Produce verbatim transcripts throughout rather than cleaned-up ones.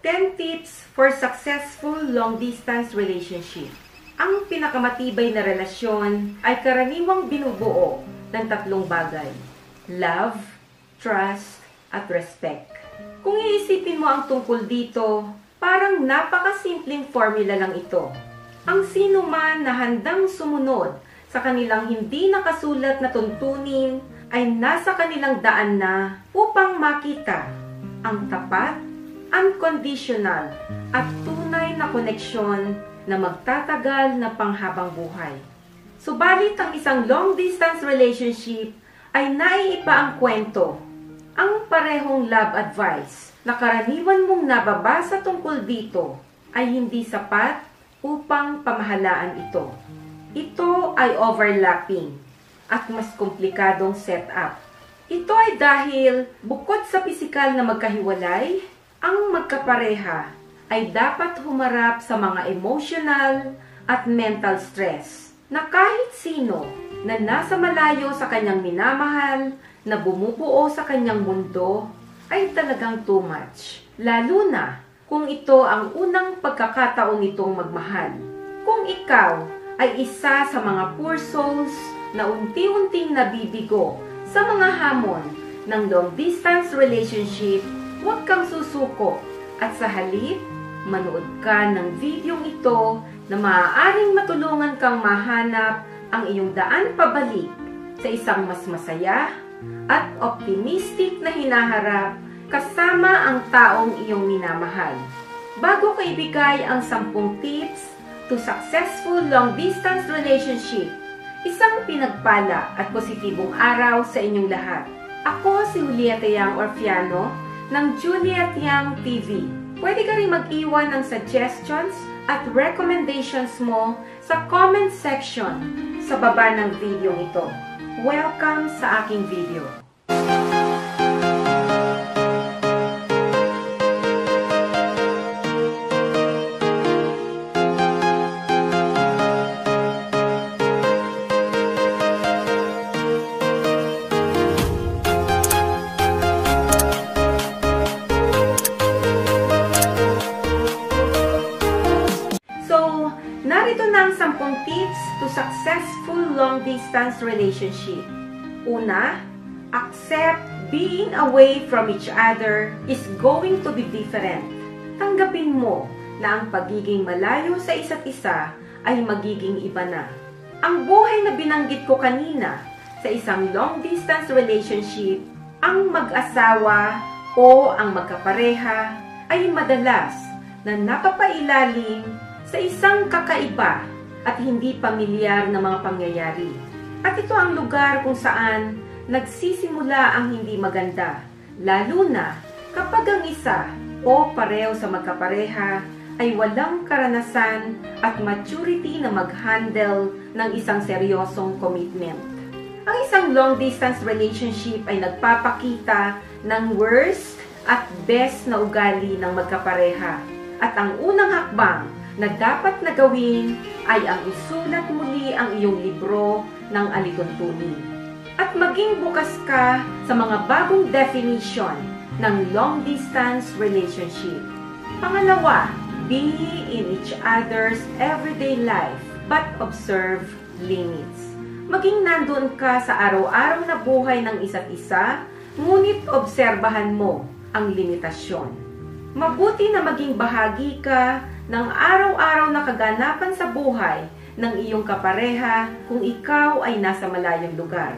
ten tips for successful long-distance relationship. Ang pinakamatibay na relasyon ay karaniwang binubuo ng tatlong bagay: love, trust, at respect. Kung iisipin mo ang tungkol dito, parang napakasimpleng formula lang ito. Ang sino man na handang sumunod sa kanilang hindi nakasulat na tuntunin ay nasa kanilang daan na upang makita ang tapat, unconditional at tunay na koneksyon na magtatagal na panghabang buhay. Subalit ang isang long-distance relationship ay naiiba ang kwento. Ang parehong love advice na karaniwan mong nababasa tungkol dito ay hindi sapat upang pamahalaan ito. Ito ay overlapping at mas komplikadong setup. Ito ay dahil bukod sa pisikal na magkahiwalay, ang magkapareha ay dapat humarap sa mga emotional at mental stress na kahit sino na nasa malayo sa kanyang minamahal na bumubuo sa kanyang mundo ay talagang too much. Lalo na kung ito ang unang pagkakataon nitong magmahal. Kung ikaw ay isa sa mga poor souls na unti-unting nabibigo sa mga hamon ng long-distance relationship, huwag kang susuko at sa halip, manood ka ng videong ito na maaaring matulungan kang mahanap ang iyong daan pabalik sa isang mas masaya at optimistic na hinaharap kasama ang taong iyong minamahal. Bago ko ibigay ang sampung tips to successful long-distance relationship, isang pinagpala at positibong araw sa inyong lahat. Ako si Juliet Young Orfiano ng Juliet Young T V. Pwede ka rin mag-iwan ng suggestions at recommendations mo sa comment section sa baba ng video ito. Welcome sa aking video! Narito na ang sampung tips to successful long-distance relationship. Una, accept being away from each other is going to be different. Tanggapin mo na ang pagiging malayo sa isa't isa ay magiging iba na. Ang buhay na binanggit ko kanina sa isang long-distance relationship, ang mag-asawa o ang magkapareha ay madalas na nakapailalim sa isang kakaiba at hindi pamilyar na mga pangyayari. At ito ang lugar kung saan nagsisimula ang hindi maganda, lalo na kapag ang isa o pareho sa magkapareha ay walang karanasan at maturity na mag-handle ng isang seryosong commitment. Ang isang long-distance relationship ay nagpapakita ng worst at best na ugali ng magkapareha. At ang unang hakbang na dapat na gawin ay ang isulat muli ang iyong libro ng alituntunin. At maging bukas ka sa mga bagong definition ng long-distance relationship. Pangalawa, be in each other's everyday life but observe limits. Maging nandoon ka sa araw-araw na buhay ng isa't isa, ngunit obserbahan mo ang limitasyon. Mabuti na maging bahagi ka ng araw-araw na kaganapan sa buhay ng iyong kapareha kung ikaw ay nasa malayong lugar.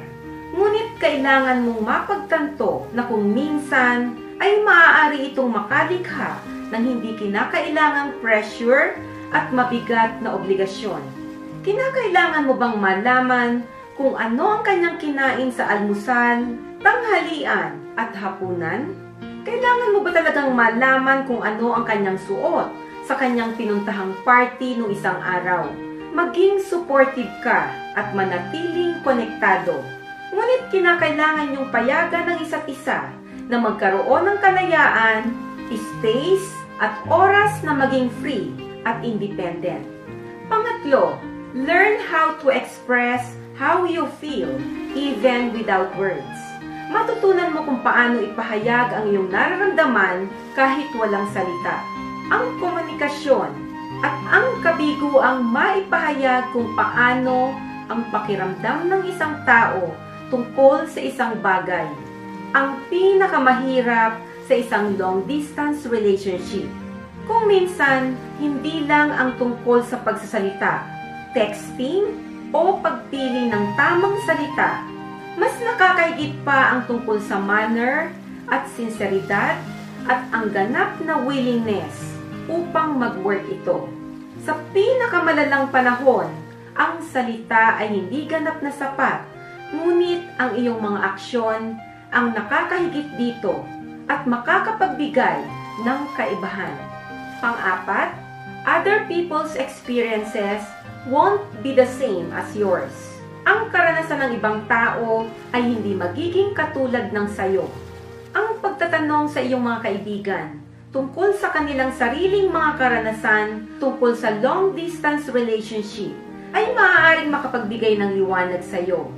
Ngunit kailangan mong mapagtanto na kung minsan ay maaari itong makalikha ng hindi kinakailangang pressure at mabigat na obligasyon. Kinakailangan mo bang malaman kung ano ang kanyang kinain sa almusal, tanghalian at hapunan? Kailangan mo ba talagang malaman kung ano ang kanyang suot sa kanyang pinuntahang party noong isang araw? Maging supportive ka at manatiling konektado. Ngunit kinakailangan yung payagan ng isa't isa na magkaroon ng kalayaan, space at oras na maging free at independent. Pangatlo, learn how to express how you feel even without words. matutunan mo kung paano ipahayag ang iyong nararamdaman kahit walang salita. Ang komunikasyon at ang kabiguang maipahayag kung paano ang pakiramdam ng isang tao tungkol sa isang bagay. Ang pinakamahirap sa isang long-distance relationship. Kung minsan, hindi lang ang tungkol sa pagsasalita, texting o pagpili ng tamang salita. Mas nakakahigit pa ang tungkol sa manner at sinseridad at ang ganap na willingness upang mag-work ito. Sa pinakamalalang panahon, ang salita ay hindi ganap na sapat, ngunit ang iyong mga aksyon ang nakakahigit dito at makakapagbigay ng kaibahan. Pang-apat, other people's experiences won't be the same as yours. Ang karanasan ng ibang tao ay hindi magiging katulad ng sayo. Ang pagtatanong sa iyong mga kaibigan tungkol sa kanilang sariling mga karanasan tungkol sa long-distance relationship ay maaaring makapagbigay ng liwanag sa iyo.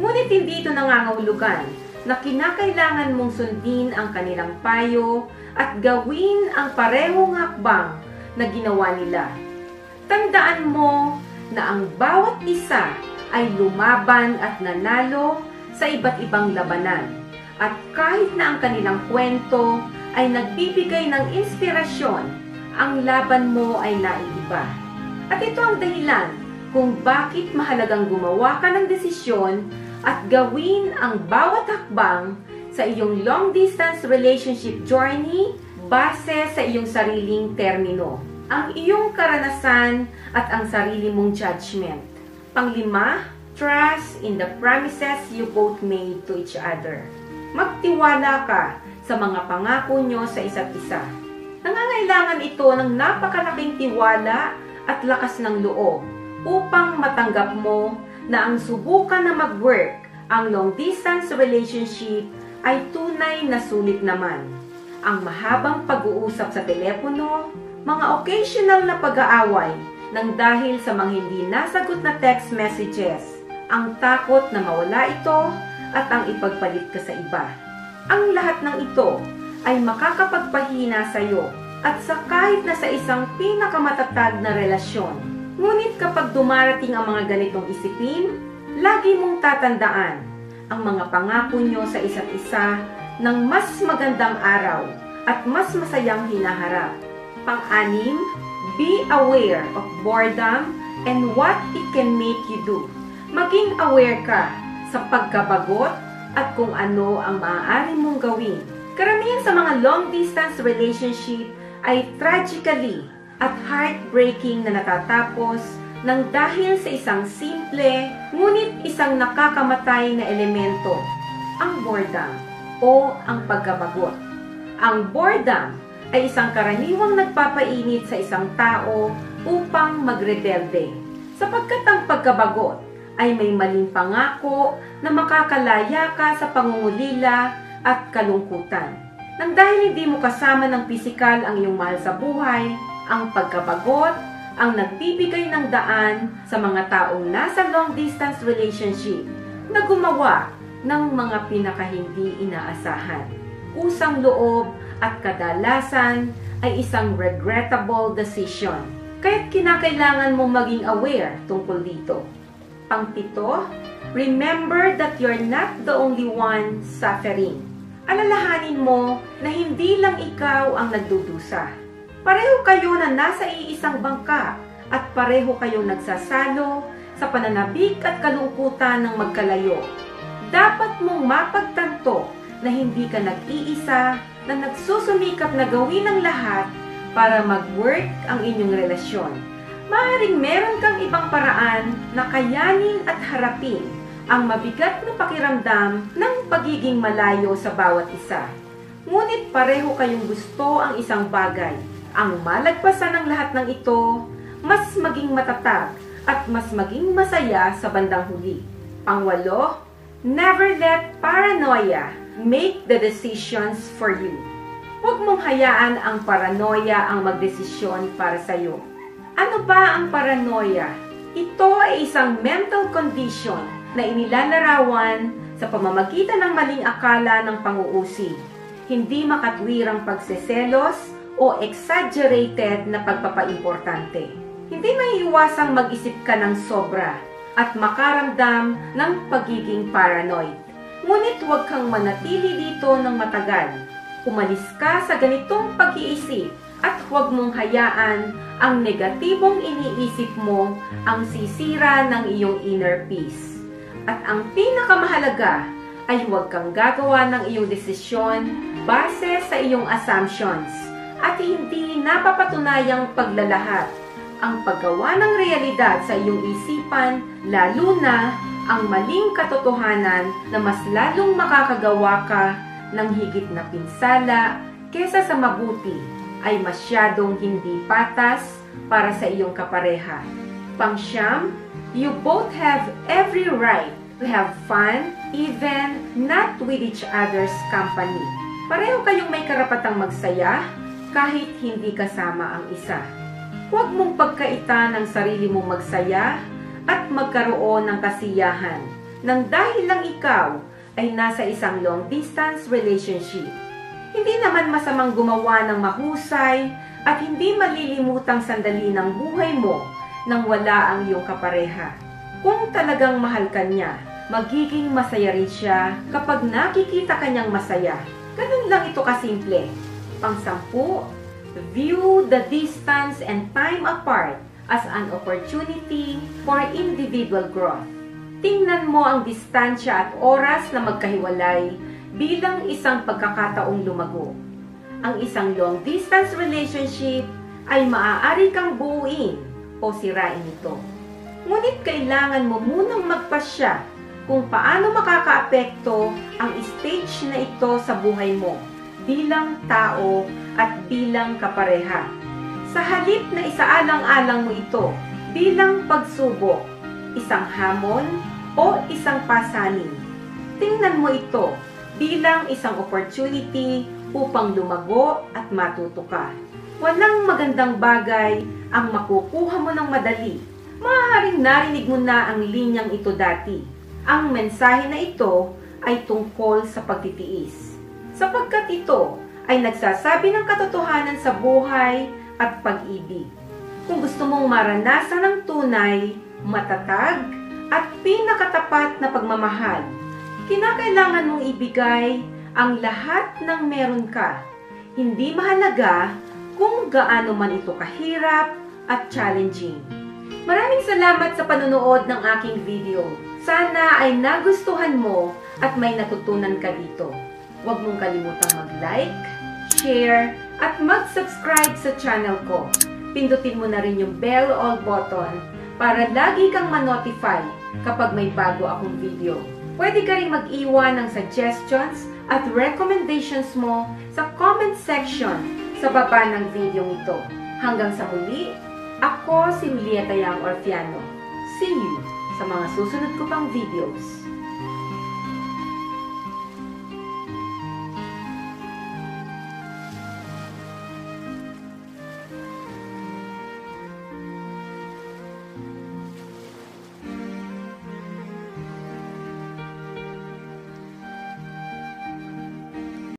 Ngunit hindi ito nangangahulugan na kinakailangan mong sundin ang kanilang payo at gawin ang parehong hakbang na ginawa nila. Tandaan mo na ang bawat isa ay lumaban at nanalo sa iba't ibang labanan. At kahit na ang kanilang kwento ay nagbibigay ng inspirasyon, ang laban mo ay naiiba. At ito ang dahilan kung bakit mahalagang gumawa ka ng desisyon at gawin ang bawat hakbang sa iyong long-distance relationship journey base sa iyong sariling termino, ang iyong karanasan at ang sarili mong judgment. Panglima, trust in the promises you both made to each other. Magtiwala ka sa mga pangako nyo sa isa't isa. Nangangailangan ito ng napakalaking tiwala at lakas ng loob upang matanggap mo na ang subukan na mag-work ang long-distance relationship ay tunay na sulit naman. Ang mahabang pag-uusap sa telepono, mga occasional na pag-aaway, nang dahil sa mga hindi nasagot na text messages, ang takot na mawala ito at ang ipagpalit ka sa iba. Ang lahat ng ito ay makakapagpahina sa iyo at sa kahit na sa isang pinakamatatag na relasyon. Ngunit kapag dumarating ang mga ganitong isipin, lagi mong tatandaan ang mga pangako nyo sa isa't isa ng mas magandang araw at mas masayang hinaharap. Pang-anim, be aware of boredom and what it can make you do. Maging aware ka sa pagkabagot at kung ano ang maaari mong gawin. Karamihan sa mga long-distance relationship ay tragically at heartbreaking na natatapos nang dahil sa isang simple ngunit isang nakakamatay na elemento, ang boredom o ang pagkabagot. Ang boredom ay isang karaniwang nagpapainit sa isang tao upang magrebelde, sapagkat ang pagkabagot ay may maling pangako na makakalaya ka sa pangungulila at kalungkutan. Nang dahil hindi mo kasama ng pisikal ang iyong mahal sa buhay, ang pagkabagot ang nagbibigay ng daan sa mga taong nasa long-distance relationship na gumawa ng mga pinakahindi inaasahan. Kusang loob at kadalasan ay isang regrettable decision. Kaya't kinakailangan mong maging aware tungkol dito. Pangpito, remember that you're not the only one suffering. Alalahanin mo na hindi lang ikaw ang nagdudusa. Pareho kayo na nasa iisang bangka at pareho kayong nagsasalo sa pananabik at kalungkutan ng magkalayo. Dapat mong mapagtanto na hindi ka nag-iisa na nagsusumikap na gawin ang lahat para mag-work ang inyong relasyon. Maaaring meron kang ibang paraan na kayanin at harapin ang mabigat na pakiramdam ng pagiging malayo sa bawat isa. Ngunit pareho kayong gusto ang isang bagay. Ang malagpasan ng lahat ng ito, mas maging matatag at mas maging masaya sa bandang huli. Pangwalo, never let paranoia make the decisions for you. Huwag mong hayaan ang paranoia ang magdesisyon para sa iyo. Ano ba ang paranoia? Ito ay isang mental condition na inilalarawan sa pamamagitan ng maling akala ng panguusig, hindi makatwirang pagseselos o exaggerated na pagpapaimportante. Hindi maiiwasang mag-isip ka ng sobra at makaramdam ng pagiging paranoid. Ngunit huwag kang manatili dito ng matagal. Umalis ka sa ganitong pag-iisip at huwag mong hayaan ang negatibong iniisip mo ang sisira ng iyong inner peace. At ang pinakamahalaga ay huwag kang gagawa ng iyong desisyon base sa iyong assumptions at hindi napapatunayang paglalahat ang paggawa ng realidad sa iyong isipan, lalo na ang maling katotohanan na mas lalong makakagawa ka ng higit na pinsala kesa sa mabuti ay masyadong hindi patas para sa iyong kapareha. Pangsyam, you both have every right to have fun even not with each other's company. Pareho kayong may karapatang magsaya kahit hindi kasama ang isa. Huwag mong pagkaitan ang sarili mong magsaya at magkaroon ng kasiyahan nang dahil lang ikaw ay nasa isang long-distance relationship. Hindi naman masamang gumawa ng mahusay at hindi malilimutang sandali ng buhay mo nang wala ang iyong kapareha. Kung talagang mahal ka niya, magiging masaya rin siya kapag nakikita ka niyang masaya. Ganun lang ito kasimple. Pang-sampu, view the distance and time apart as an opportunity for individual growth. Tingnan mo ang distansya at oras na magkahiwalay bilang isang pagkakataong lumago. Ang isang long-distance relationship ay maaari kang buuin o sirain ito. Ngunit kailangan mo munang magpasya kung paano makakaapekto ang stage na ito sa buhay mo bilang tao at bilang kapareha. Sa halip na isaalang-alang mo ito bilang pagsubok, isang hamon o isang pasanin, tingnan mo ito bilang isang opportunity upang lumago at matuto ka. Walang magandang bagay ang makukuha mo ng madali. Maaaring narinig mo na ang linyang ito dati. Ang mensahe na ito ay tungkol sa pagtitiis. Sapagkat ito ay nagsasabi ng katotohanan sa buhay at pag-ibig. Kung gusto mong maranasan ng tunay, matatag, at pinakatapat na pagmamahal, kinakailangan mong ibigay ang lahat ng meron ka. Hindi mahalaga kung gaano man ito kahirap at challenging. Maraming salamat sa panunood ng aking video. Sana ay nagustuhan mo at may natutunan ka dito. Huwag mong kalimutang mag-like, share, at mag-subscribe sa channel ko. Pindutin mo na rin yung bell all button para lagi kang ma-notify kapag may bago akong video. Pwede ka rin mag-iwan ng suggestions at recommendations mo sa comment section sa baba ng video ito. Hanggang sa muli, ako si Juliet Young Orfiano. See you sa mga susunod ko pang videos.